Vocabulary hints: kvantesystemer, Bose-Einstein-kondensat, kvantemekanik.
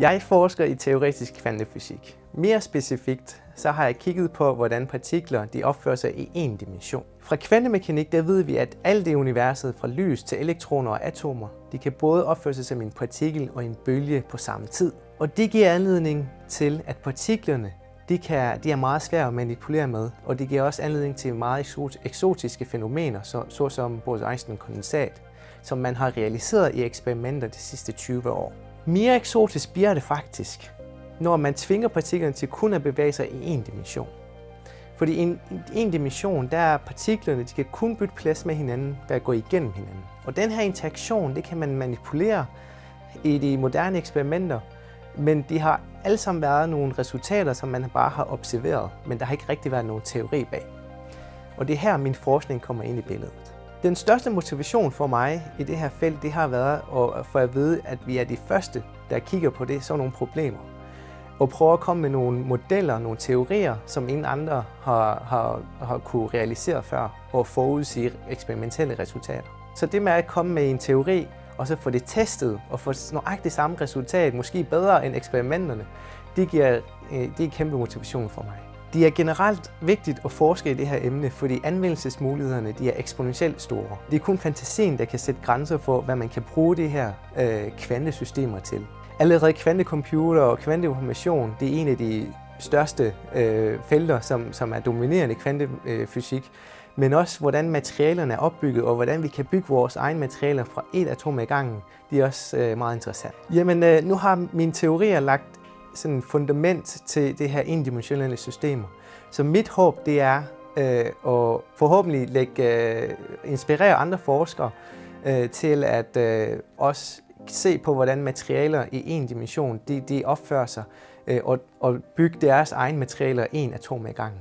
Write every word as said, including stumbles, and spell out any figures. Jeg forsker i teoretisk kvantefysik. Mere specifikt så har jeg kigget på, hvordan partikler de opfører sig i en dimension. Fra kvantemekanik der ved vi, at alt i universet fra lys til elektroner og atomer, de kan både opføre sig som en partikel og en bølge på samme tid. Og det giver anledning til, at partiklerne de, kan, de er meget svære at manipulere med, og det giver også anledning til meget eksotiske fænomener, så, såsom Bose-Einstein-kondensat, som man har realiseret i eksperimenter de sidste tyve år. Mere eksotisk bliver det faktisk, når man tvinger partiklerne til kun at bevæge sig i en dimension. Fordi i en, en dimension, der er partiklerne, de kan kun bytte plads med hinanden ved at gå igennem hinanden. Og den her interaktion, det kan man manipulere i de moderne eksperimenter, men de har alle sammen været nogle resultater, som man bare har observeret, men der har ikke rigtig været nogen teori bag. Og det er her, min forskning kommer ind i billedet. Den største motivation for mig i det her felt, det har været at få at vide, at vi er de første, der kigger på det, sådan nogle problemer. Og prøver at komme med nogle modeller, nogle teorier, som ingen andre har, har, har kunne realisere før, og forudsige eksperimentelle resultater. Så det med at komme med en teori, og så få det testet, og få nøjagtigt samme resultat, måske bedre end eksperimenterne, det giver, det er en kæmpe motivation for mig. Det er generelt vigtigt at forske i det her emne, fordi anvendelsesmulighederne de er eksponentielt store. Det er kun fantasien, der kan sætte grænser for, hvad man kan bruge det her øh, kvantesystemer til. Allerede kvantecomputer og kvanteinformation det er en af de største øh, felter, som, som er dominerende i kvantefysik, men også hvordan materialerne er opbygget, og hvordan vi kan bygge vores egne materialer fra et atom ad gangen, det er også øh, meget interessant. Jamen, øh, nu har mine teorier lagt sådan et fundament til det her endimensionelle systemer. Så mit håb, det er øh, at forhåbentlig lægge, øh, inspirere andre forskere øh, til at øh, også se på, hvordan materialer i en dimension de, de opfører sig, øh, og, og bygge deres egne materialer en atom ad gangen.